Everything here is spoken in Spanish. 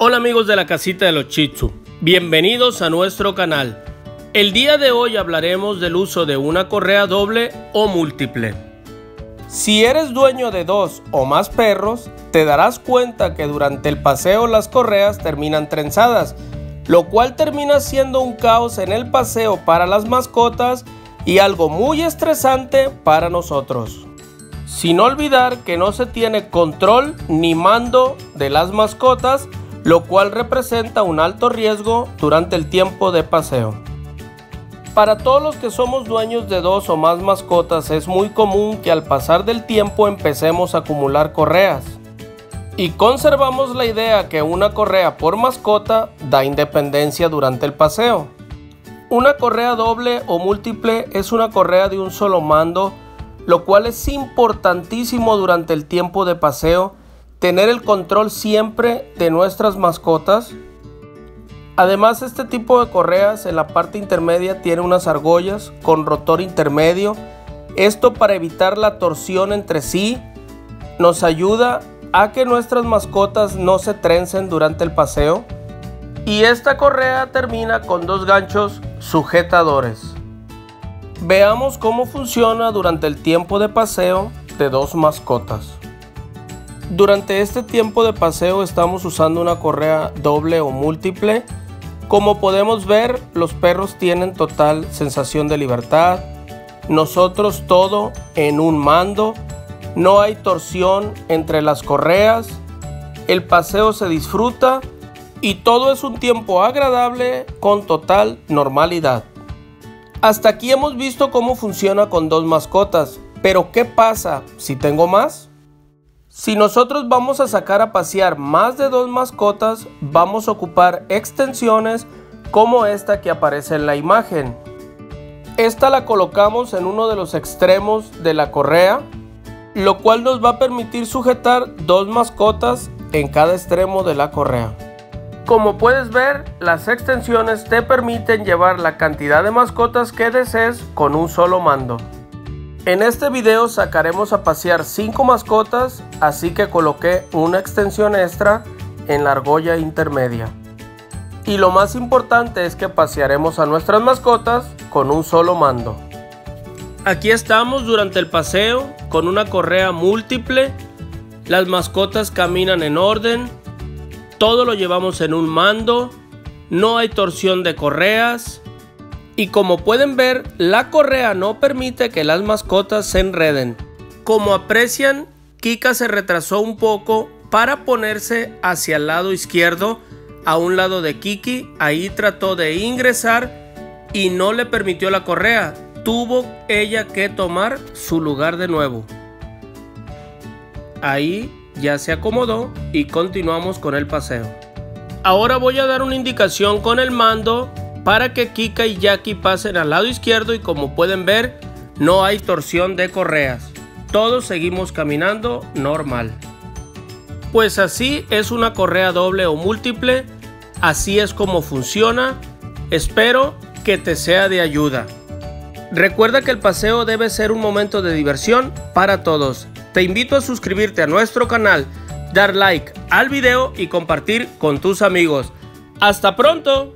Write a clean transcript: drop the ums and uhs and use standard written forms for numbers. Hola amigos de la Casita de los Shih Tzu, bienvenidos a nuestro canal. El día de hoy hablaremos del uso de una correa doble o múltiple. Si eres dueño de dos o más perros, te darás cuenta que durante el paseo las correas terminan trenzadas, lo cual termina siendo un caos en el paseo para las mascotas y algo muy estresante para nosotros. Sin olvidar que no se tiene control ni mando de las mascotas, lo cual representa un alto riesgo durante el tiempo de paseo. Para todos los que somos dueños de dos o más mascotas es muy común que al pasar del tiempo empecemos a acumular correas y conservamos la idea que una correa por mascota da independencia durante el paseo. Una correa doble o múltiple es una correa de un solo mando, lo cual es importantísimo durante el tiempo de paseo tener el control siempre de nuestras mascotas. Además, este tipo de correas en la parte intermedia tiene unas argollas con rotor intermedio. Esto para evitar la torsión entre sí nos ayuda a que nuestras mascotas no se trencen durante el paseo. Y esta correa termina con dos ganchos sujetadores. Veamos cómo funciona durante el tiempo de paseo de dos mascotas. Durante este tiempo de paseo estamos usando una correa doble o múltiple. Como podemos ver, los perros tienen total sensación de libertad. Nosotros todo en un mando. No hay torsión entre las correas. El paseo se disfruta y todo es un tiempo agradable con total normalidad. Hasta aquí hemos visto cómo funciona con dos mascotas. Pero ¿qué pasa si tengo más? Si nosotros vamos a sacar a pasear más de dos mascotas, vamos a ocupar extensiones como esta que aparece en la imagen. Esta la colocamos en uno de los extremos de la correa, lo cual nos va a permitir sujetar dos mascotas en cada extremo de la correa. Como puedes ver, las extensiones te permiten llevar la cantidad de mascotas que desees con un solo mando. En este video sacaremos a pasear 5 mascotas, así que coloqué una extensión extra en la argolla intermedia. Y lo más importante es que pasearemos a nuestras mascotas con un solo mando. Aquí estamos durante el paseo con una correa múltiple. Las mascotas caminan en orden. Todo lo llevamos en un mando. No hay torsión de correas. Y como pueden ver, la correa no permite que las mascotas se enreden. Como aprecian, Kika se retrasó un poco para ponerse hacia el lado izquierdo, a un lado de Kiki. Ahí trató de ingresar y no le permitió la correa. Tuvo ella que tomar su lugar de nuevo. Ahí ya se acomodó y continuamos con el paseo. Ahora voy a dar una indicación con el mando para que Kika y Jackie pasen al lado izquierdo y como pueden ver, no hay torsión de correas. Todos seguimos caminando normal. Pues así es una correa doble o múltiple. Así es como funciona. Espero que te sea de ayuda. Recuerda que el paseo debe ser un momento de diversión para todos. Te invito a suscribirte a nuestro canal, dar like al video y compartir con tus amigos. ¡Hasta pronto!